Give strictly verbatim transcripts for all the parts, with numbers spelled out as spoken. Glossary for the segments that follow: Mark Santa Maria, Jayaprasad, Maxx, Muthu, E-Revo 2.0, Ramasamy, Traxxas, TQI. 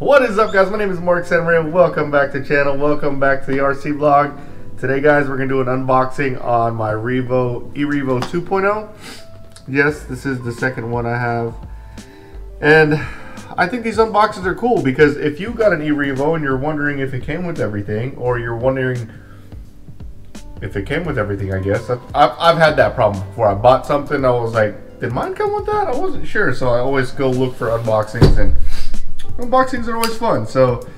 What is up, guys? My name is Mark Santa Maria. Welcome back to the channel. Welcome back to the R C vlog. Today, guys, we're gonna do an unboxing on my Revo E-Revo two point oh. Yes, this is the second one I have, and I think these unboxings are cool because if you got an E-Revo and you're wondering if it came with everything, or you're wondering if it came with everything, I guess I've, I've had that problem before. I bought something, I was like, did mine come with that? I wasn't sure, so I always go look for unboxings, and unboxings are always fun. So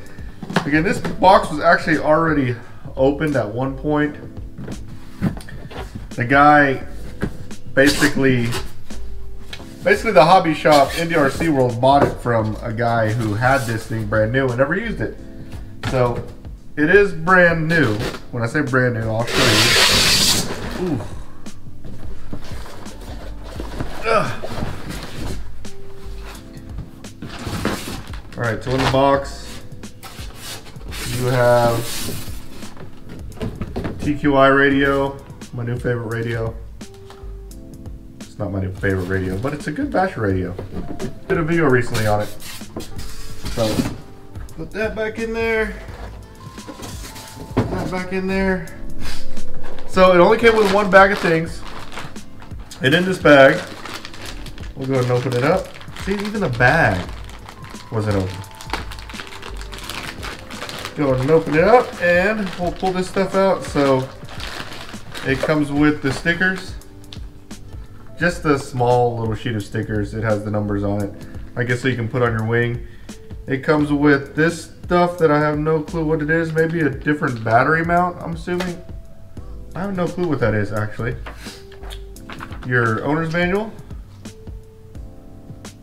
again, this box was actually already opened at one point. The guy basically basically the hobby shop in the R C world bought it from a guy who had this thing brand new and never used it. So it is brand new. When I say brand new, I'll show you. Ooh. Ugh. All right, so in the box, you have T Q I radio, my new favorite radio. It's not my new favorite radio, but it's a good bash radio. Did a video recently on it. So, put that back in there. Put that back in there. So, it only came with one bag of things. And in this bag, we'll go ahead and open it up. See, even the bag wasn't open. Go ahead and open it up, and we'll pull this stuff out. So it comes with the stickers. Just a small little sheet of stickers. It has the numbers on it, I guess, so you can put on your wing. It comes with this stuff that I have no clue what it is. Maybe a different battery mount, I'm assuming. I have no clue what that is, actually. Your owner's manual.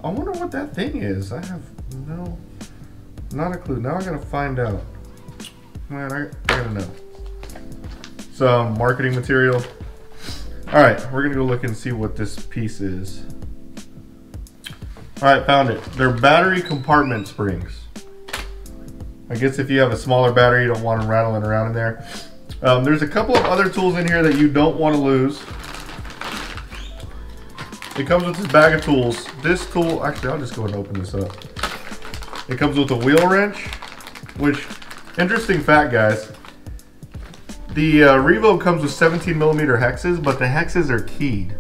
I wonder what that thing is. I have no, not a clue. Now I gotta find out. Man, I, I gotta know. Some marketing material. All right, we're gonna go look and see what this piece is. All right, found it. They're battery compartment springs. I guess if you have a smaller battery, you don't want them rattling around in there. Um, there's a couple of other tools in here that you don't want to lose. It comes with this bag of tools. This tool, actually, I'll just go ahead and open this up. It comes with a wheel wrench, which, interesting fact, guys. The uh, Revo comes with seventeen millimeter hexes, but the hexes are keyed.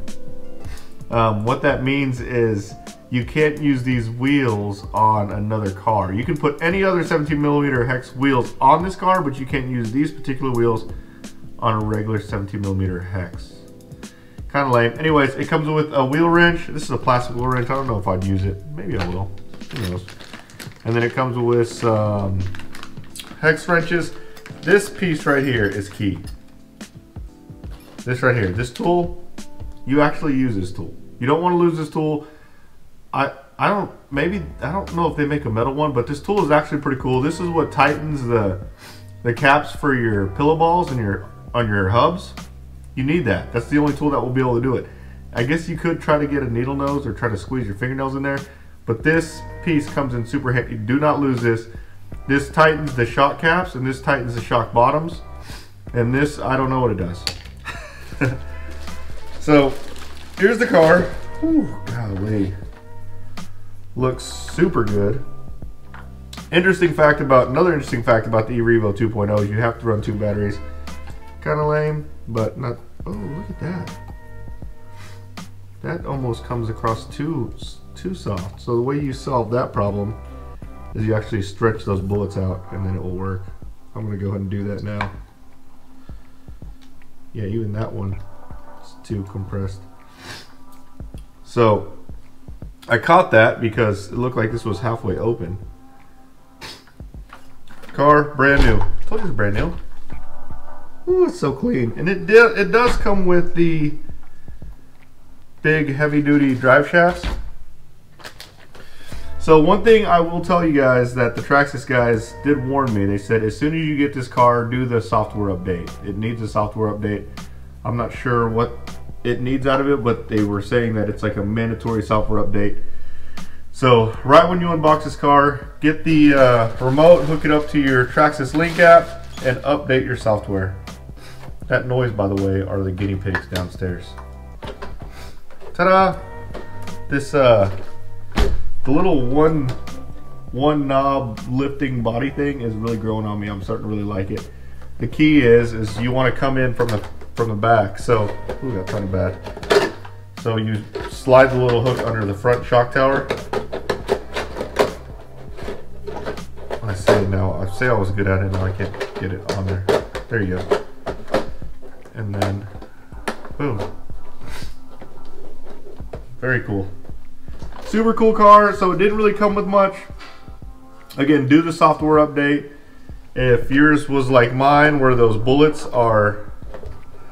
Um, what that means is you can't use these wheels on another car. You can put any other seventeen millimeter hex wheels on this car, but you can't use these particular wheels on a regular seventeen millimeter hex. Kind of lame. Anyways, it comes with a wheel wrench. This is a plastic wheel wrench. I don't know if I'd use it. Maybe I will. Who knows? And then it comes with some hex wrenches. This piece right here is key. This right here. This tool, you actually use this tool. You don't want to lose this tool. I I don't, maybe, I don't know if they make a metal one, but this tool is actually pretty cool. This is what tightens the the caps for your pillow balls and your on your hubs. You need that. That's the only tool that will be able to do it. I guess you could try to get a needle nose or try to squeeze your fingernails in there, but this piece comes in super handy. Do not lose this. This tightens the shock caps, and this tightens the shock bottoms, and this, I don't know what it does. So here's the car. Ooh, golly. Looks super good. Interesting fact about, another interesting fact about the E-Revo two point oh is you have to run two batteries. Kind of lame, but not. Oh, look at that. That almost comes across too too soft. So the way you solve that problem is you actually stretch those bullets out, and then it will work. I'm gonna go ahead and do that now. Yeah, even that one is too compressed. So I caught that because it looked like this was halfway open. Car, brand new. Told you it's brand new. Ooh, it's so clean. And it did, it does come with the big heavy duty drive shafts. So one thing I will tell you guys that the Traxxas guys did warn me. They said, as soon as you get this car, do the software update. It needs a software update. I'm not sure what it needs out of it, but they were saying that it's like a mandatory software update. So right when you unbox this car, get the uh, remote, hook it up to your Traxxas Link app, and update your software. That noise, by the way, are the guinea pigs downstairs. Ta-da! This, uh, the little one one knob lifting body thing is really growing on me. I'm starting to really like it. The key is is you want to come in from the from the back. So ooh, that's kind of bad. So you slide the little hook under the front shock tower. I say now I say I was good at it, now I can't get it on there. There you go. And then boom. Very cool. Super cool car. So it didn't really come with much. Again, do the software update. If yours was like mine, where those bullets are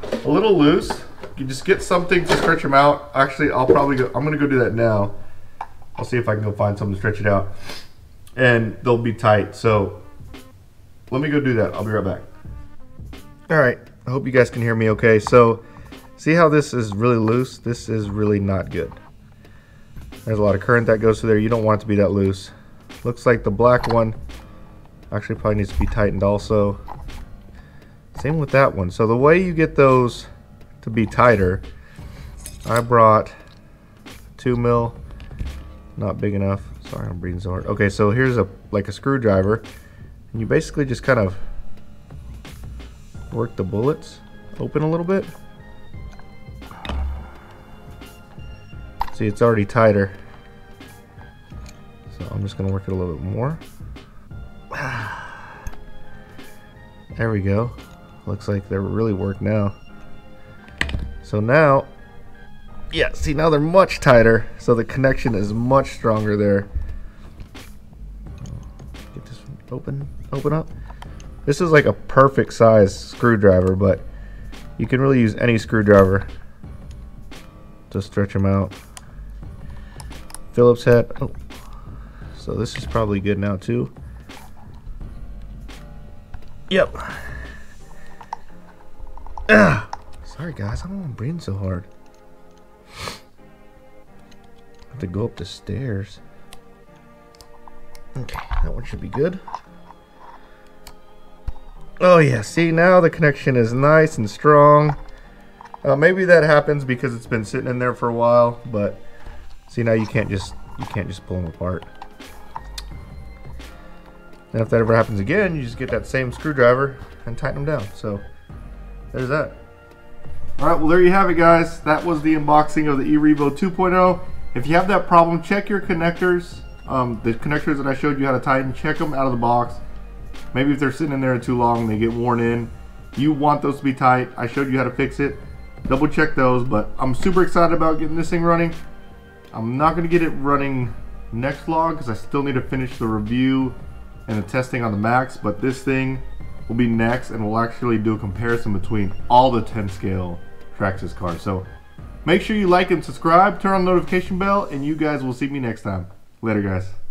a little loose, you just get something to stretch them out. Actually, I'll probably go, I'm gonna go do that now. I'll see if I can go find something to stretch it out. And they'll be tight. So let me go do that. I'll be right back. All right, I hope you guys can hear me okay. So see how this is really loose? This is really not good. There's a lot of current that goes through there. You don't want it to be that loose. Looks like the black one actually probably needs to be tightened also. Same with that one. So the way you get those to be tighter, I brought two mil, not big enough. Sorry, I'm breathing so hard. Okay, so here's a like a screwdriver, and you basically just kind of work the bullets open a little bit. See, it's already tighter. So I'm just gonna work it a little bit more. There we go. Looks like they're really worked now. So now, yeah, see, now they're much tighter. So the connection is much stronger there. Get this one open, open up. This is like a perfect size screwdriver, but you can really use any screwdriver to stretch them out. Phillips head. Oh, so this is probably good now too. Yep. Ugh. Sorry guys, I don't want to breathe so hard. I have to go up the stairs. Okay, that one should be good. Oh yeah, see, now the connection is nice and strong. Uh, maybe that happens because it's been sitting in there for a while, but see, now you can't just you can't just pull them apart. And if that ever happens again, you just get that same screwdriver and tighten them down. So there's that. All right, well, there you have it, guys. That was the unboxing of the E-Revo two point oh. If you have that problem, check your connectors. Um, the connectors that I showed you how to tighten, check them out of the box. Maybe if they're sitting in there too long, they get worn in. You want those to be tight. I showed you how to fix it. Double check those, but I'm super excited about getting this thing running. I'm not gonna get it running next vlog because I still need to finish the review and the testing on the Maxx, but this thing will be next, and we'll actually do a comparison between all the ten scale Traxxas cars. So make sure you like and subscribe, turn on the notification bell, and you guys will see me next time. Later, guys.